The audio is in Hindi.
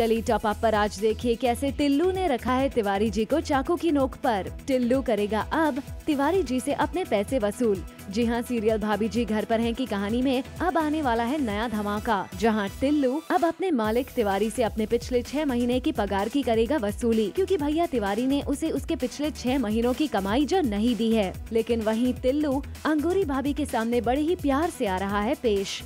टेली टॉप अप पर आज देखिए कैसे टिल्लू ने रखा है तिवारी जी को चाकू की नोक पर। टिल्लू करेगा अब तिवारी जी से अपने पैसे वसूल। जी हाँ, सीरियल भाभी जी घर पर हैं की कहानी में अब आने वाला है नया धमाका, जहाँ टिल्लू अब अपने मालिक तिवारी से अपने पिछले 6 महीने की पगार की करेगा वसूली, क्योंकि भैया तिवारी ने उसे उसके पिछले 6 महीनों की कमाई जो नहीं दी है। लेकिन वहीं टिल्लू अंगूरी भाभी के सामने बड़े ही प्यार से आ रहा है पेश।